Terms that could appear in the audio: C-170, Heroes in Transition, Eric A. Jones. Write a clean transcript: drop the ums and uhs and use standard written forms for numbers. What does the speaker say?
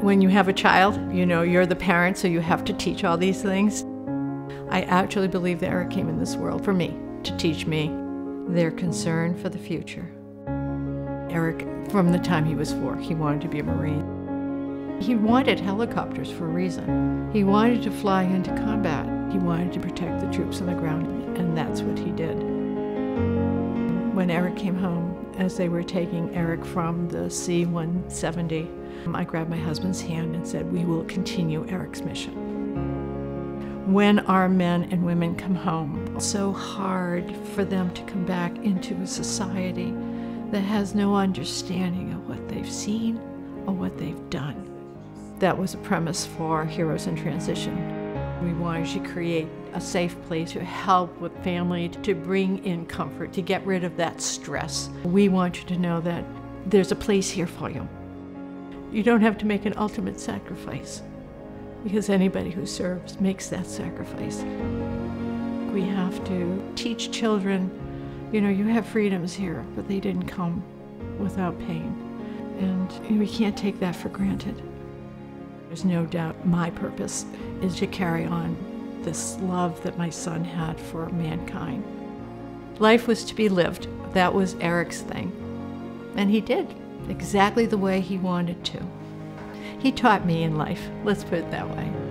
When you have a child, you know, you're the parent, so you have to teach all these things. I actually believe that Eric came in this world for me, to teach me their concern for the future. Eric, from the time he was 4, he wanted to be a Marine. He wanted helicopters for a reason. He wanted to fly into combat. He wanted to protect the troops on the ground, and that's what he did. When Eric came home, as they were taking Eric from the C-170, I grabbed my husband's hand and said, "We will continue Eric's mission." When our men and women come home, it's so hard for them to come back into a society that has no understanding of what they've seen or what they've done. That was a premise for Heroes in Transition. We wanted to create a safe place to help with family, to bring in comfort, to get rid of that stress. We want you to know that there's a place here for you. You don't have to make an ultimate sacrifice, because anybody who serves makes that sacrifice. We have to teach children, you know, you have freedoms here, but they didn't come without pain. And we can't take that for granted. There's no doubt my purpose is to carry on this love that my son had for mankind. Life was to be lived. That was Eric's thing. And he did exactly the way he wanted to. He taught me in life, let's put it that way.